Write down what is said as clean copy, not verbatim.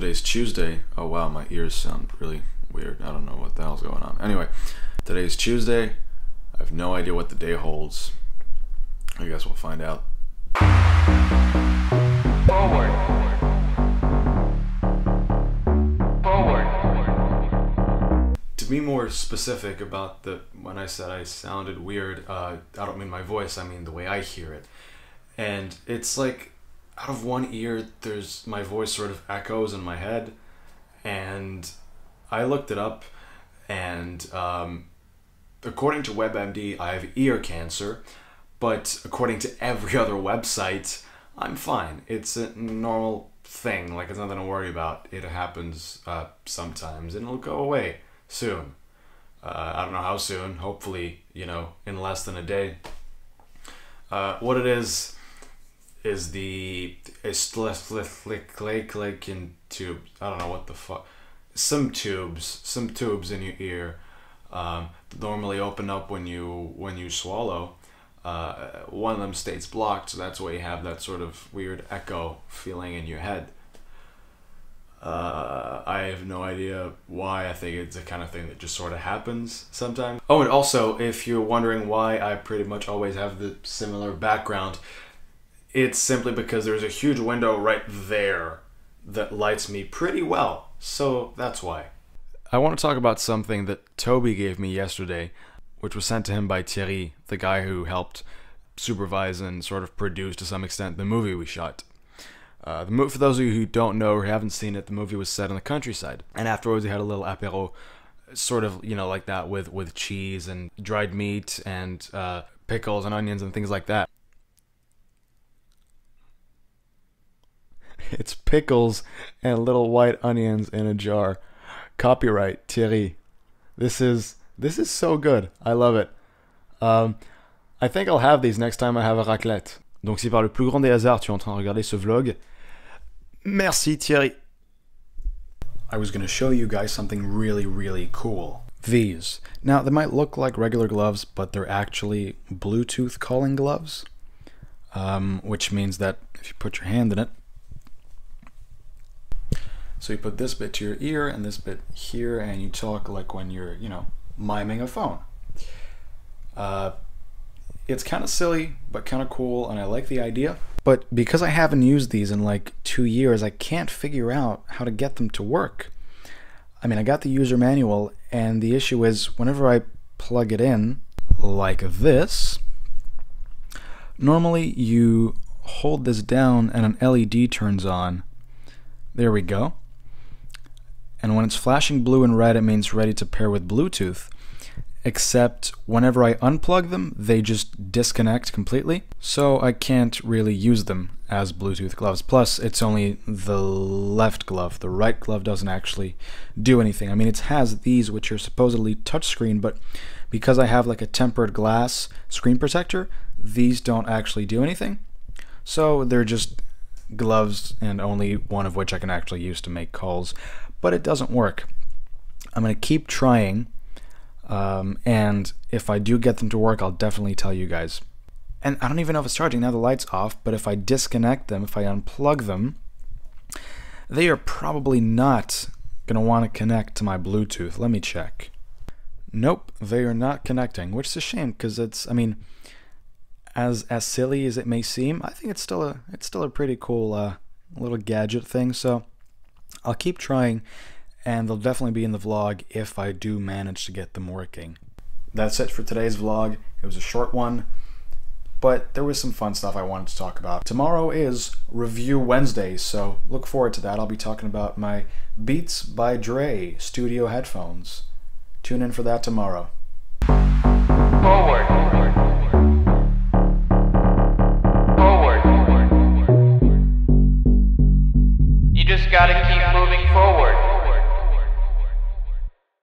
Today's Tuesday. Oh wow, my ears sound really weird. I don't know what the hell's going on. Anyway, today's Tuesday. I have no idea what the day holds. I guess we'll find out. Forward. To be more specific about when I said I sounded weird, I don't mean my voice, I mean the way I hear it. And it's like, out of one ear, my voice sort of echoes in my head, and I looked it up, and according to WebMD, I have ear cancer, but according to every other website, I'm fine. It's a normal thing, like it's nothing to worry about. It happens sometimes, and it'll go away soon. I don't know how soon, hopefully, you know, in less than a day. What it is the Escherichia tube. I don't know what the fuck. Some tubes in your ear normally open up when you swallow. One of them stays blocked, so that's why you have that sort of weird echo feeling in your head. I have no idea why. I think it's the kind of thing that just sort of happens sometimes. Oh, and also, if you're wondering why I pretty much always have the similar background, it's simply because there's a huge window right there that lights me pretty well, so that's why. I want to talk about something that Toby gave me yesterday, which was sent to him by Thierry, the guy who helped supervise and sort of produce, to some extent, the movie we shot. For those of you who don't know or haven't seen it, the movie was set in the countryside, and afterwards we had a little apéro, sort of, you know, like that, with cheese and dried meat and pickles and onions and things like that. It's pickles and little white onions in a jar. Copyright Thierry. This is so good. I love it. I think I'll have these next time I have a raclette. Donc si par le plus grand des hasards tu es en train de regarder ce vlog, merci Thierry. I was going to show you guys something really, really cool. These. Now they might look like regular gloves, but they're actually Bluetooth calling gloves, which means that if you put your hand in it. So you put this bit to your ear and this bit here, and you talk like when you're, you know, miming a phone. It's kind of silly, but kind of cool, and I like the idea. But because I haven't used these in like 2 years, I can't figure out how to get them to work. I mean, I got the user manual, and the issue is whenever I plug it in like this, normally you hold this down and an LED turns on. There we go. And when it's flashing blue and red, it means ready to pair with Bluetooth, except whenever I unplug them, they just disconnect completely, so I can't really use them as Bluetooth gloves. Plus, it's only the left glove. The right glove doesn't actually do anything. I mean, it has these, which are supposedly touchscreen, but because I have like a tempered glass screen protector, these don't actually do anything, so they're just gloves, and only one of which I can actually use to make calls. But it doesn't work. I'm going to keep trying, and if I do get them to work, I'll definitely tell you guys. And I don't even know if it's charging. Now the light's off, but if I disconnect them, if I unplug them, they are probably not going to want to connect to my Bluetooth. Let me check. Nope, they are not connecting, which is a shame, because it's, I mean, as silly as it may seem, I think it's still a pretty cool little gadget thing, so I'll keep trying, and they'll definitely be in the vlog if I do manage to get them working. That's it for today's vlog. It was a short one, but there was some fun stuff I wanted to talk about. Tomorrow is Review Wednesday, so look forward to that. I'll be talking about my Beats by Dre studio headphones. Tune in for that tomorrow. Forward. Gotta keep moving forward.